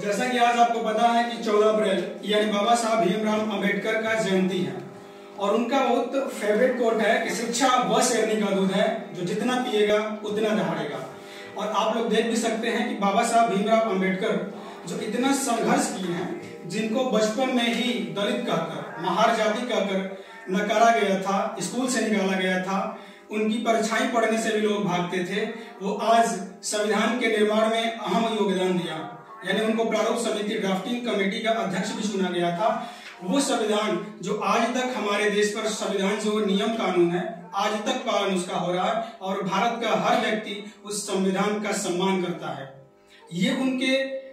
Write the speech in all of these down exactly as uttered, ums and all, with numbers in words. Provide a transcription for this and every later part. जैसा कि आज आपको पता है कि चौदह अप्रैल यानी बाबा साहब भीमराव अंबेडकर का जयंती है और उनका बहुत फेवरेट कोट है कि शिक्षा वह शेरनी का दूध है जो जितना पिएगा उतना दहाड़ेगा। और आप लोग देख भी सकते हैं कि बाबा साहब भीमराव अंबेडकर जो इतना संघर्ष किए हैं, जिनको बचपन में ही दलित कहकर, महार जाति कहकर नकारा गया था, स्कूल से निकाला गया था, उनकी परछाई पड़ने से भी लोग भागते थे, वो आज संविधान के निर्माण में अहम योगदान दिया। यानी उनको प्रारूप समिति ड्राफ्टिंग कमेटी का अध्यक्ष भी चुना गया था। वो संविधान जो आज तक हमारे देश पर संविधान जो नियम कानून है आज तक पालन उसका हो रहा है और भारत का हर व्यक्ति उस संविधान का सम्मान करता है। ये उनके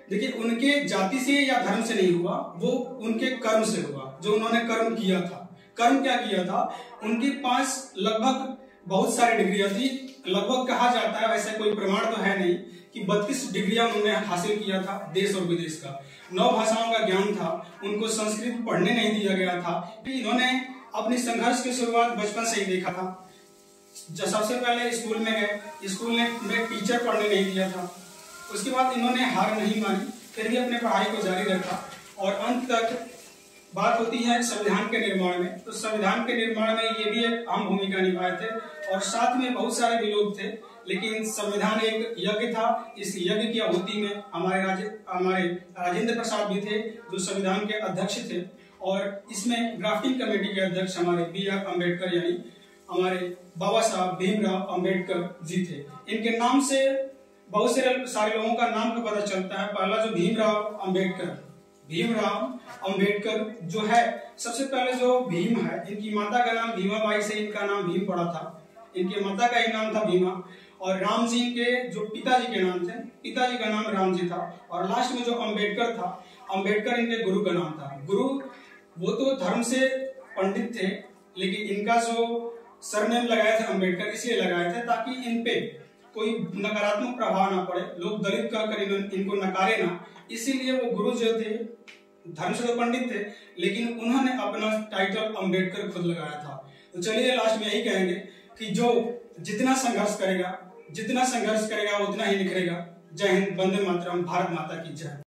देखिए उनके जाति से या धर्म से नहीं हुआ, वो उनके कर्म से हुआ, जो उन्होंने कर्म किया था। कर्म क्या किया था? उनके पास लगभग बहुत सारी डिग्रियां थी, लगभग कहा जाता है, वैसे कोई प्रमाण तो है नहीं, कि बत्तीस डिग्रियां उन्होंने हासिल किया था देश और विदेश का। नौ भाषाओं का ज्ञान था, उनको संस्कृत पढ़ने नहीं दिया गया था। इन्होंने अपने संघर्ष की शुरुआत बचपन से ही देखा था। सबसे पहले स्कूल में गए, स्कूल में टीचर पढ़ने नहीं दिया था, उसके बाद इन्होंने हार नहीं मानी, फिर भी अपने पढ़ाई को जारी रखा और अंत तक बात होती है संविधान के निर्माण में। तो संविधान के निर्माण में ये भी एक अहम भूमिका निभाए थे और साथ में बहुत सारे भी लोग थे। लेकिन संविधान एक यज्ञ था, इस यज्ञ की आहुति में हमारे राजे हमारे राजेंद्र प्रसाद भी थे जो संविधान के अध्यक्ष थे और इसमें ड्राफ्टिंग कमेटी के अध्यक्ष हमारे बी आर अम्बेडकर यानी हमारे बाबा साहब भीमराव अम्बेडकर जी थे। इनके नाम से बहुत से सारे लोगों का नाम को पता चलता है। पहला जो भीमराव अम्बेडकर भीमराव अंबेडकर जो है, सबसे पहले जो भीम है, इनकी माता का नाम भीमाबाई से इनका नाम भीम पड़ा था। इनके माता का ही नाम था भीमा। और राम जी के जो पिताजी के नाम थे, पिताजी का नाम राम जी था। और लास्ट में जो अंबेडकर था, अंबेडकर इनके गुरु का नाम था। गुरु वो तो धर्म से पंडित थे, लेकिन इनका जो सरनेम लगाए थे अम्बेडकर, इसलिए लगाए थे ताकि इनपे कोई नकारात्मक प्रभाव ना पड़े, लोग दलित कहकर इनको नकारे ना, इसीलिए वो गुरु जो थे धर्म से पंडित थे, लेकिन उन्होंने अपना टाइटल अंबेडकर खुद लगाया था। तो चलिए लास्ट में यही कहेंगे कि जो जितना संघर्ष करेगा जितना संघर्ष करेगा उतना ही निखरेगा। जय हिंद, वंदे मातरम, भारत माता की जय।